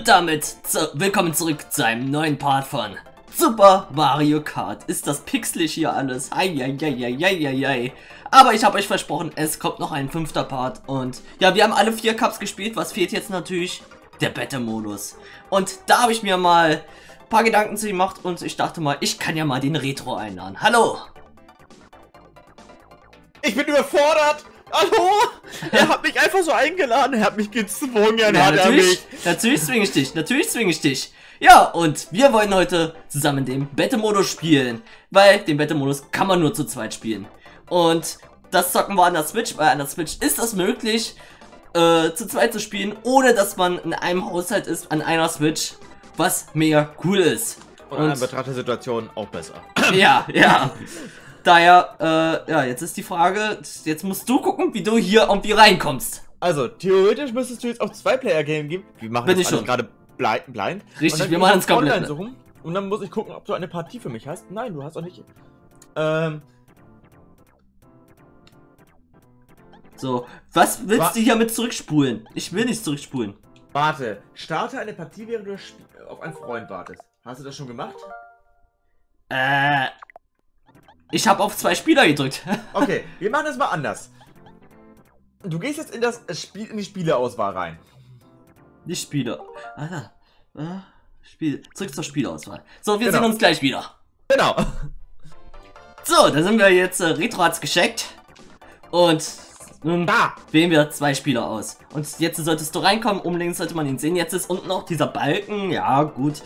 Und damit willkommen zurück zu einem neuen Part von Super Mario Kart. Ist das pixelig hier alles? Eieieiei. Aber ich habe euch versprochen, es kommt noch ein 5. Part. Und ja, wir haben alle 4 Cups gespielt. Was fehlt jetzt natürlich? Der Battle-Modus. Und da habe ich mir mal ein paar Gedanken zu gemacht. Und ich dachte mal, ich kann ja mal den Retro einladen. Hallo! Ich bin überfordert! Hallo? Er hat mich einfach so eingeladen, er hat mich gezwungen, natürlich zwinge ich dich, Ja, und wir wollen heute zusammen den Battle-Modus spielen, weil den Battle-Modus kann man nur zu zweit spielen. Und das zocken wir an der Switch, weil an der Switch ist das möglich, zu zweit zu spielen, ohne dass man in einem Haushalt ist, an einer Switch, was mega cool ist. Und in Betracht der Situation auch besser. Ja, ja. Daher, ja, jetzt ist die Frage, jetzt musst du gucken, wie du hier irgendwie reinkommst. Also, theoretisch müsstest du jetzt auf 2-Player-Game gehen. Wir machen das gerade blind. Richtig, wir machen es komplett. Und dann muss ich gucken, ob du eine Partie für mich hast. Nein, du hast auch nicht. So, was willst du hier mit zurückspulen? Ich will nicht zurückspulen. Warte, starte eine Partie, während du auf einen Freund wartest. Hast du das schon gemacht? Ich habe auf 2 Spieler gedrückt. Okay, wir machen das mal anders. Du gehst jetzt in das Spiel, in die Spieleauswahl rein. Die Spieler. Ah, Spiel. Zurück zur Spieleauswahl. So, wir sehen uns gleich wieder. Genau. So, da sind wir jetzt. Retro hat's gecheckt. Und nun wählen wir 2 Spieler aus. Und jetzt solltest du reinkommen. Oben links sollte man ihn sehen. Jetzt ist unten auch dieser Balken. Ja, gut.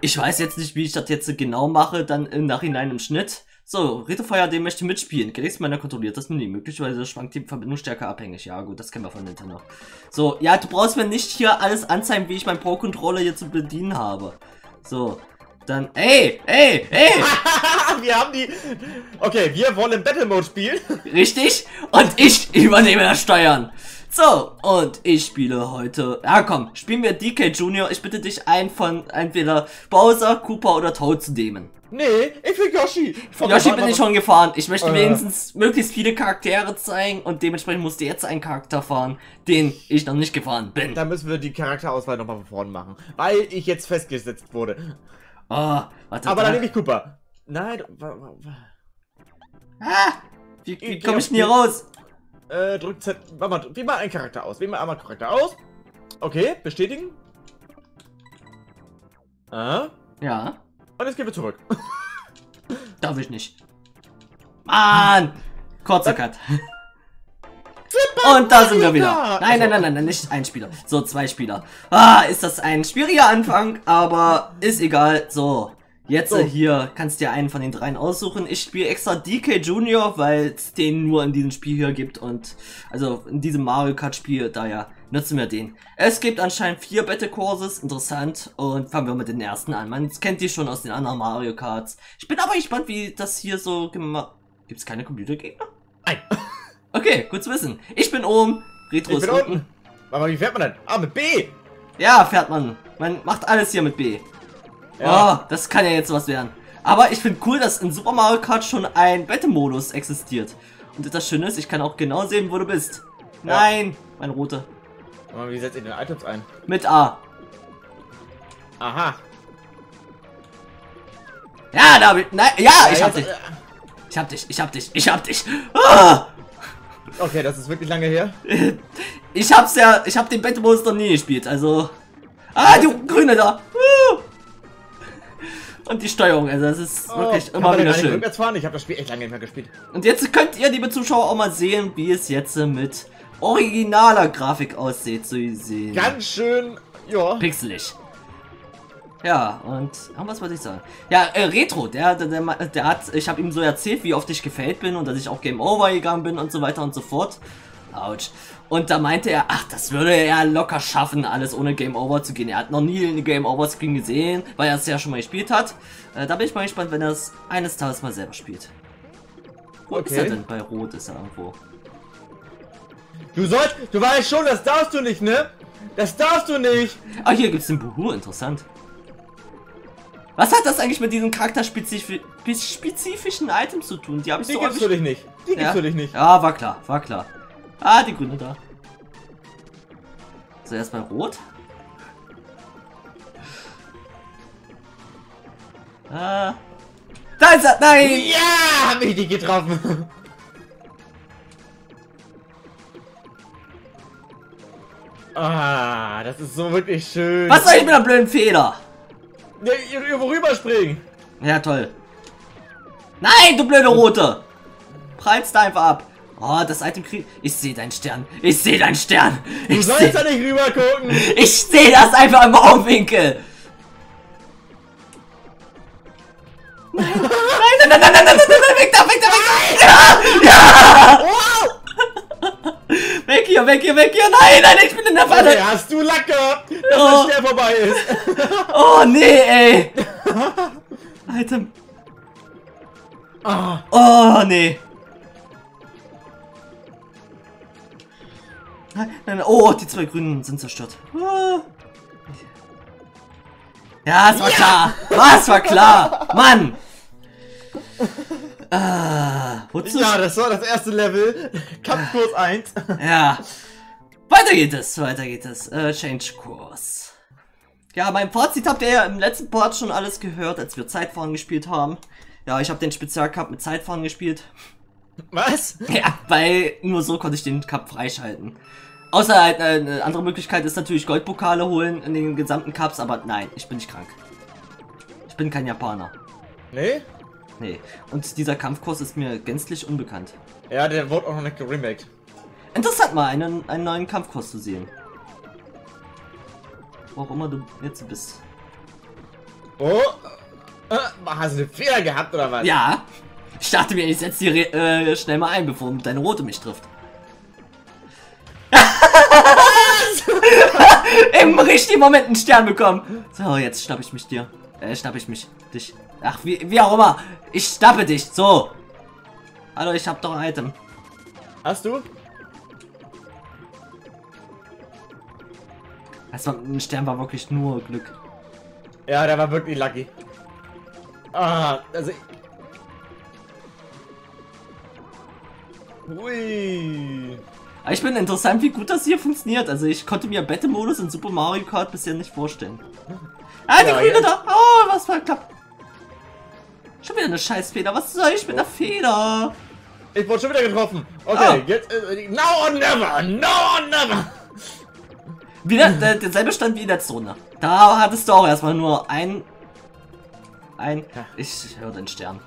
Ich weiß jetzt nicht, wie ich das jetzt genau mache. Dann im Nachhinein im Schnitt. So, Retefeuer, den möchte mitspielen. Gerichtsmänner kontrolliert das Menü. Möglicherweise schwankt die Verbindungsstärke abhängig. Ja gut, das kennen wir von Nintendo. So, ja, du brauchst mir nicht hier alles anzeigen, wie ich meinen Pro-Controller hier zu bedienen habe. So, dann... Ey! Wir haben die... Okay, wir wollen Battle-Mode spielen. Richtig. Und ich übernehme das Steuern. So, und ich spiele heute... Ja komm, spielen wir DK Junior. Ich bitte dich, einen von entweder Bowser, Koopa oder Toad zu nehmen. Nee, ich will Yoshi. Yoshi bin ich schon gefahren. Ich möchte wenigstens möglichst viele Charaktere zeigen und dementsprechend musste jetzt einen Charakter fahren, den ich noch nicht gefahren bin. Da müssen wir die Charakterauswahl nochmal von vorne machen, weil ich jetzt festgesetzt wurde. Oh, warte. Aber dann nehme ich Koopa. Nein. Wie komme ich denn hier raus? Drück Z. Wähl mal einen Charakter aus. Okay, bestätigen. Ja. Und jetzt gehen wir zurück. Darf ich nicht. Mann! Kurzer Cut. Und da sind wir wieder. Nein, nicht ein Spieler. So, 2 Spieler. Ah, ist das ein schwieriger Anfang, aber ist egal. So, jetzt hier kannst du dir einen von den 3 aussuchen. Ich spiele extra DK Junior, weil es den nur in diesem Spiel hier gibt und also in diesem Mario Kart Spiel, daher nutzen wir den. Es gibt anscheinend 4 Battle-Courses, interessant. Und fangen wir mit den ersten an. Man kennt die schon aus den anderen Mario Karts. Ich bin aber gespannt, wie das hier so gemacht... Gibt es keine Computergegner? Nein. Okay, gut zu wissen. Ich bin oben, Retro ist unten. Aber wie fährt man denn? Ah, mit B! Ja, fährt man. Man macht alles hier mit B. Ja. Oh, das kann ja jetzt was werden. Aber ich finde cool, dass in Super Mario Kart schon ein Battle-Modus existiert. Und das Schöne ist, ich kann auch genau sehen, wo du bist. Ja. Nein, meine Route. Aber wie setzt ihr den Items ein? Mit A. Aha. Ja, da hab ich... Nein, ja, ich hab dich. Ich hab dich. Ah! Okay, das ist wirklich lange her. Ich hab den Battle-Modus noch nie gespielt, also... Ah, du Grüne da! Und die Steuerung, also das ist wirklich immer wieder schön. Rückwärts fahren? Ich hab das Spiel echt lange nicht mehr gespielt. Und jetzt könnt ihr, liebe Zuschauer, auch mal sehen, wie es jetzt mit... originaler Grafik aussieht, so gesehen. Ganz schön, ja. Pixelig. Ja, und was wollte ich sagen? Ja, Retro, der hat, ich habe ihm so erzählt, wie oft ich gefällt bin und dass ich auch Game Over gegangen bin und so weiter und so fort. Autsch. Und da meinte er, ach, das würde er locker schaffen, alles ohne Game Over zu gehen. Er hat noch nie eine Game Over Screen gesehen, weil er es ja schon mal gespielt hat. Da bin ich mal gespannt, wenn er es eines Tages mal selber spielt. Wo ist er denn? Bei Rot ist er irgendwo. Du weißt schon, das darfst du nicht, ne? Das darfst du nicht! Ah, hier gibt's den Buhu, interessant. Was hat das eigentlich mit diesen charakterspezifischen Items zu tun? Die habe ich so gibst du dich nicht. Die gibst du dich nicht. Ja, war klar. Ah, die Grüne da. So, erstmal Rot. Ah. Da ist er! Nein! Ja! Hab ich die getroffen! Ah, das ist so wirklich schön. Was soll ich mit einer blöden Feder? Ja, worüber springen? Ja, toll. Nein, du blöde Rote! Prallst einfach ab. Oh, das Item kriegt. Ich sehe deinen Stern. Ich sehe deinen Stern. Du sollst da nicht rüber gucken. Ich sehe das einfach im Augenwinkel. Nein, nein, nein, nein, nein, nein, nein, weg da, weg da, weg da. Ja! Wow! Weg hier, weg hier, weg hier. Nein, nein, ich bin in der Falle. Okay, hast du Lack gehabt, dass der Stern vorbei ist. Oh, nee, ey. Item. Oh, oh nee. Oh, die zwei Grünen sind zerstört. Ja, es war klar. Was war klar, Mann. Ja, das war das erste Level. Kampfkurs 1. Ja. Weiter geht es, weiter geht es. Change Course. Ja, beim Fazit habt ihr ja im letzten Part schon alles gehört, als wir Zeitfahren gespielt haben. Ja, ich habe den Spezialcup mit Zeitfahren gespielt. Was? Ja, weil nur so konnte ich den Cup freischalten. Außer eine andere Möglichkeit ist natürlich Goldpokale holen in den gesamten Cups, aber nein, ich bin nicht krank. Ich bin kein Japaner. Nee? Nee. Und dieser Kampfkurs ist mir gänzlich unbekannt. Ja, der wurde auch noch nicht geremaked. Interessant mal, einen neuen Kampfkurs zu sehen. Wo auch immer du jetzt bist. Oh! Hast du einen Fehler gehabt oder was? Ja! Ich dachte mir, ich setze die schnell mal ein, bevor deine Rote mich trifft. Im richtigen Moment einen Stern bekommen. So, jetzt schnapp ich mich dir. Schnapp ich mich. Dich. Ach, wie auch immer. Ich schnappe dich. So. Hallo, ich hab doch ein Item. Hast du? Also, ein Stern war wirklich nur Glück. Ja, der war wirklich lucky. Ah, also... Ui. Ich bin interessant, wie gut das hier funktioniert. Also ich konnte mir Battle-Modus in Super Mario Kart bisher nicht vorstellen. Ah, die Grüne da! Oh, was war knapp! Schon wieder eine Scheißfeder. Was soll ich mit einer Feder? Ich wurde schon wieder getroffen. Okay, jetzt... now or never! Now or never! Wieder derselbe Stand wie in der Zone. Da hattest du auch erstmal nur ein... Ich höre den Stern.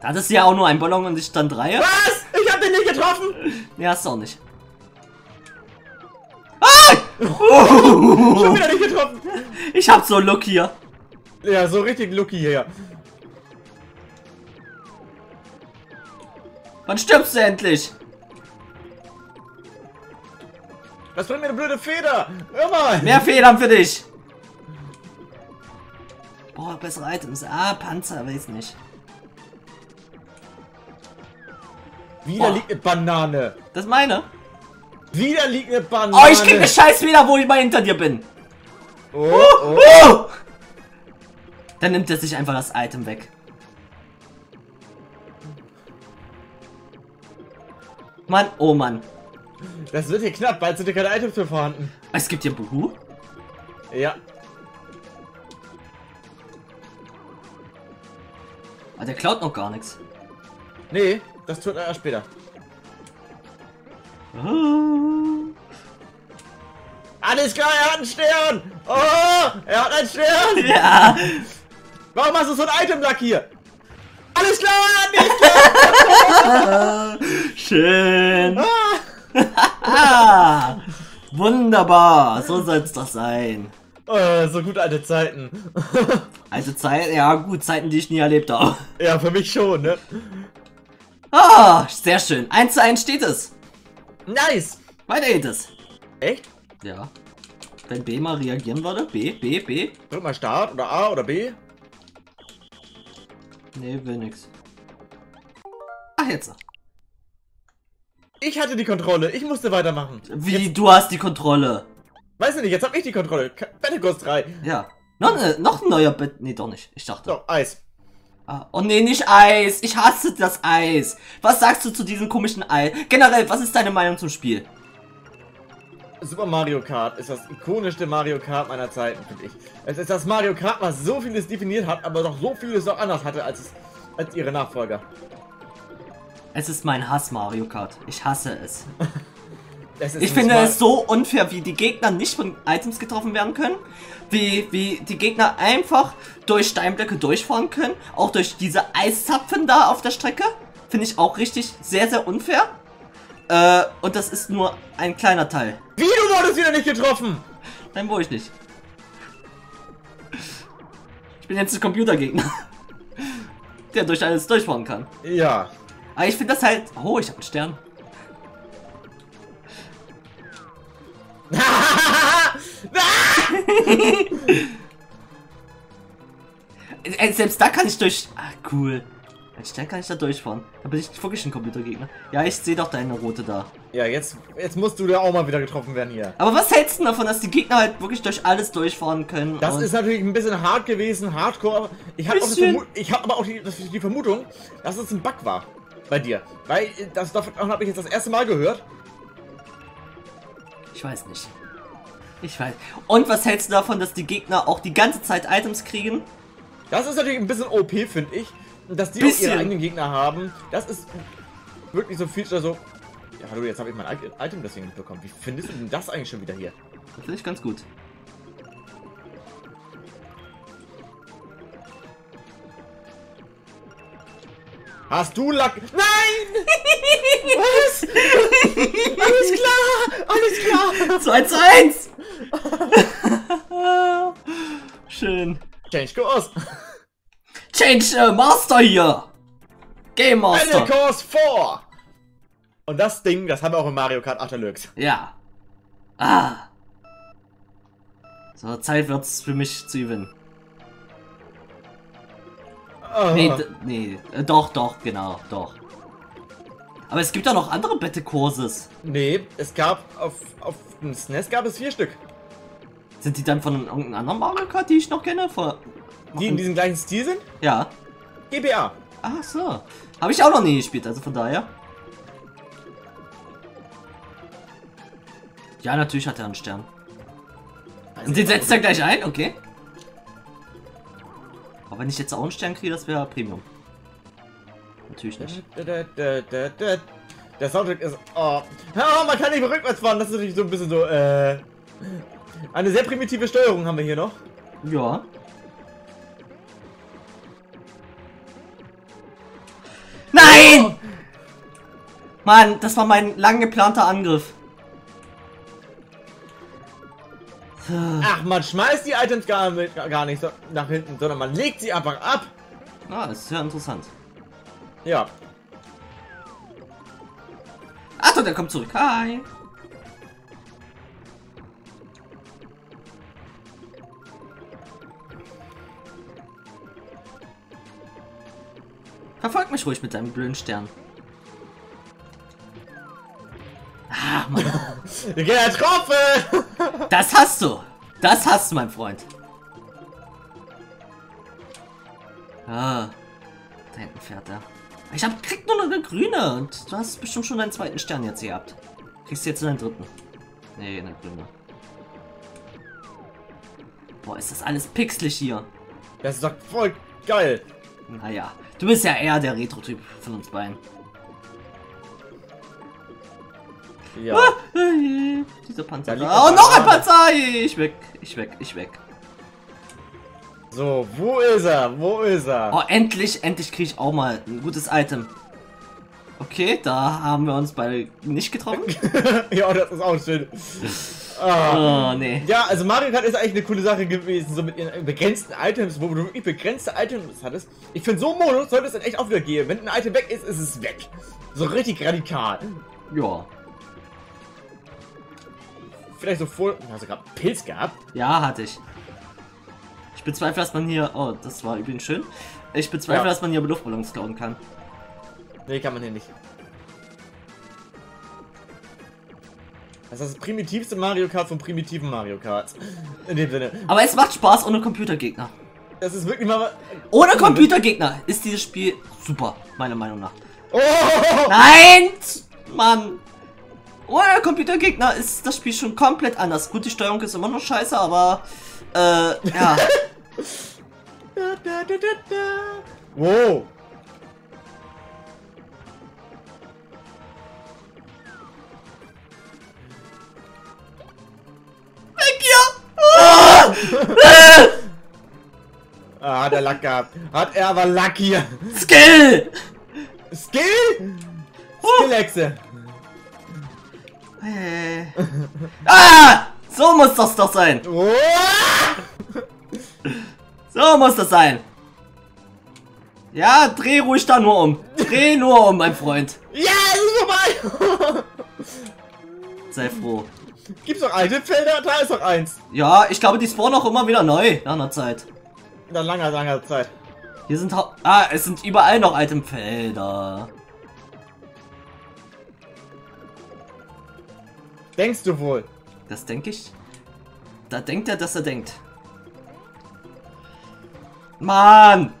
Da hattest du ja auch nur einen Ballon und ich stand 3. Was? Ich hab den nicht getroffen! Ja, hast du auch nicht. Ah! Oh. Schon wieder nicht getroffen! Ich hab so Look hier. Ja, so richtig Lucky hier. Wann stirbst du endlich? Was bringt mir eine blöde Feder? Immer! Mehr Federn für dich! Boah, bessere Items. Ah, Panzer, weiß nicht. Wieder liegt eine Banane. Das ist meine. Wieder liegt eine Banane. Oh, ich krieg eine Scheiß wieder, wo ich mal hinter dir bin. Oh, Dann nimmt er sich einfach das Item weg. Mann, oh Mann. Das wird hier knapp, bald sind hier keine Items mehr vorhanden. Es gibt hier Buhu? Ja. Aber der klaut noch gar nichts. Nee. Das tut er später. Alles klar, er hat einen Stern! Oh! Er hat einen Stern! Ja! Warum hast du so ein Item-Lack hier? Alles klar, er hat einen Stern! Schön! Wunderbar! So soll es doch sein. Oh, so gut alte Zeiten. Alte Zeiten? Ja gut, Zeiten, die ich nie erlebt habe. Ja, für mich schon, ne? Ah, sehr schön. 1:1 steht es. Nice. Weiter geht es. Echt? Ja. Wenn B mal reagieren würde. B. Drück mal Start oder A oder B. Nee, will nix. Ach, jetzt. Ich hatte die Kontrolle. Ich musste weitermachen. Wie, jetzt... du hast die Kontrolle? Weiß ich nicht, jetzt hab ich die Kontrolle. Battlecross 3. Ja. Noch ein neuer Bett. Nee, doch nicht. Ich dachte. Doch, Eis. Ah, oh nee, nicht Eis. Ich hasse das Eis. Was sagst du zu diesem komischen Eis? Generell, was ist deine Meinung zum Spiel? Super Mario Kart ist das ikonischste Mario Kart meiner Zeiten, finde ich. Es ist das Mario Kart, was so vieles definiert hat, aber doch so vieles auch anders hatte als ihre Nachfolger. Es ist mein Hass Mario Kart. Ich hasse es. Ich finde es so unfair, wie die Gegner nicht von Items getroffen werden können, wie die Gegner einfach durch Steinblöcke durchfahren können, auch durch diese Eiszapfen da auf der Strecke. Finde ich auch richtig sehr, sehr unfair. Und das ist nur ein kleiner Teil. Wie, du wurdest wieder nicht getroffen? Nein, wurde ich nicht. Ich bin jetzt ein Computergegner, der durch alles durchfahren kann. Ja. Aber ich finde das halt... Oh, ich habe einen Stern. Selbst da kann ich durch... Ah, cool. Ein Stern kann ich da durchfahren. Da bin ich wirklich ein Computergegner. Ja, ich sehe doch deine rote da. Ja, jetzt musst du da auch mal wieder getroffen werden hier. Aber was hältst du davon, dass die Gegner halt wirklich durch alles durchfahren können? Das ist natürlich ein bisschen hart gewesen, hardcore. Ich habe aber auch die Vermutung, dass es ein Bug war bei dir. Weil das habe ich jetzt das erste Mal gehört. Ich weiß nicht. Ich weiß. Und was hältst du davon, dass die Gegner auch die ganze Zeit Items kriegen? Das ist natürlich ein bisschen OP, finde ich. Dass die auch ihre eigenen Gegner haben. Das ist wirklich so ein Feature so... Ja, hallo, jetzt habe ich mein Item deswegen bekommen. Wie findest du denn das eigentlich schon wieder hier? Das finde ich ganz gut. Hast du Lack... Nein! Was? Alles klar! Alles klar! 2:1! Schön. Change Course! Change Master hier! Game Master! Final Course 4! Und das Ding, das haben wir auch in Mario Kart 8 Deluxe. Ja. Ah. So, Zeit wird's für mich zu gewinnen. Doch, genau. Aber es gibt ja noch andere Battle-Kurses. Nee, es gab auf dem SNES gab es 4 Stück. Sind die dann von irgendeinem anderen Mario Kart, die ich noch kenne? Die in diesem gleichen Stil sind? Ja. GBA. Ach so. Habe ich auch noch nie gespielt, also von daher. Ja, natürlich hat er einen Stern. Und den setzt er gleich ein, okay. Aber wenn ich jetzt auch einen Stern kriege, das wäre Premium. Natürlich nicht. Der Soundtrack ist... Oh, man kann nicht rückwärts fahren, das ist natürlich so ein bisschen so... Eine sehr primitive Steuerung haben wir hier noch. Ja. Nein! Mann, das war mein lang geplanter Angriff. Ach, man schmeißt die Items gar nicht nach hinten, sondern man legt sie einfach ab. Ah, das ist ja interessant. Ja. Achtung, der kommt zurück. Hi. Verfolg mich ruhig mit deinem blöden Stern. Ah, Mann. Getroffen! Das hast du! Das hast du, mein Freund. Ah. Da hinten fährt er. Ich krieg nur noch eine grüne und du hast bestimmt schon deinen zweiten Stern jetzt gehabt. Kriegst du jetzt deinen dritten? Nee, eine grüne. Boah, ist das alles pixelig hier. Das ist doch voll geil. Naja, du bist ja eher der Retro-Typ von uns beiden. Ja. Ah, dieser Panzer. Da. Oh, noch ein Panzer! Ich weg. So, wo ist er? Oh, endlich kriege ich auch mal ein gutes Item. Okay, da haben wir uns beide nicht getroffen. Ja, das ist auch schön. Oh, nee. Ja, also Mario Kart ist eigentlich eine coole Sache gewesen, so mit ihren begrenzten Items, wo du wirklich begrenzte Items hattest. Ich finde, so ein Modus sollte es dann echt auch wieder gehen. Wenn ein Item weg ist, ist es weg. So richtig radikal. Ja. Vielleicht so voll... Hast du gerade einen Pilz gehabt? Ja, hatte ich. Ich bezweifle, dass man hier... Oh, das war übrigens schön. Ich bezweifle, dass man hier Luftballons klauen kann. Nee, kann man hier nicht. Das ist das primitivste Mario Kart von primitiven Mario Kart. In dem Sinne. Aber es macht Spaß ohne Computergegner. Das ist wirklich mal... Ohne Computergegner ist dieses Spiel super, meiner Meinung nach. Oh! Nein! Mann! Oh, der Computergegner ist das Spiel schon komplett anders. Gut, die Steuerung ist immer noch scheiße, aber ja. Wow. Weg hier! Ah, hat er Lack gehabt. Hat er aber Lack hier. Skill! Skill? Skillexe. Ah! So muss das doch sein! So muss das sein! Ja, dreh ruhig da nur um! Dreh nur um, mein Freund! Ja, ist vorbei! Sei froh. Gibt's noch alte Felder? Da ist noch eins! Ja, ich glaube, die spawnen auch immer wieder neu nach einer Zeit. Nach langer, langer Zeit. Hier sind es sind überall noch alte Felder. Denkst du wohl? Das denke ich. Da denkt er, dass er denkt. Mann!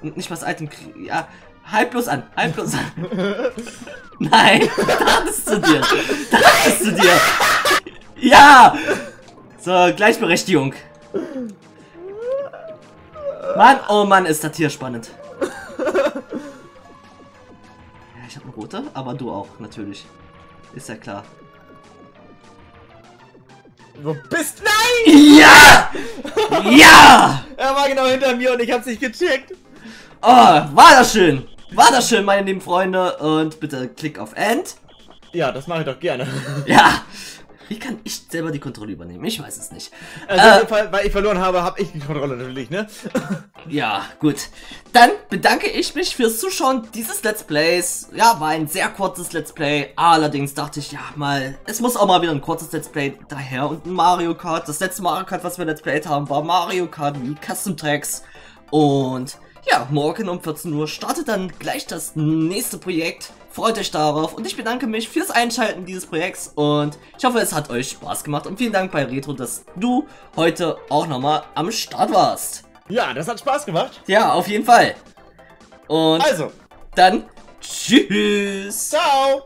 Und nicht was Item kriegen. Ja, halt bloß an. Halt bloß an. Nein! Das ist zu dir! Das ist zu dir! Ja! So, Gleichberechtigung. Mann, oh Mann, ist das hier spannend. Ja, ich habe eine rote, aber du auch, natürlich. Ist ja klar. Du bist... Nein! Ja! Ja! Er war genau hinter mir und ich hab's nicht gecheckt. Oh, war das schön. War das schön, meine lieben Freunde. Und bitte klick auf End. Ja, das mache ich doch gerne. Ja. Wie kann ich selber die Kontrolle übernehmen? Ich weiß es nicht. Also in dem Fall, weil ich verloren habe, habe ich die Kontrolle natürlich, ne? Ja, gut. Dann bedanke ich mich fürs Zuschauen dieses Let's Plays. Ja, war ein sehr kurzes Let's Play. Allerdings dachte ich, ja mal, es muss auch mal wieder ein kurzes Let's Play daher und ein Mario Kart. Das letzte Mario Kart, was wir Let's Played haben, war Mario Kart Wii Custom Tracks. Und ja, morgen um 14 Uhr startet dann gleich das nächste Projekt. Freut euch darauf und ich bedanke mich fürs Einschalten dieses Projekts und ich hoffe, es hat euch Spaß gemacht und vielen Dank bei Retro, dass du heute auch nochmal am Start warst. Ja, das hat Spaß gemacht. Ja, auf jeden Fall. Und also, dann tschüss. Ciao.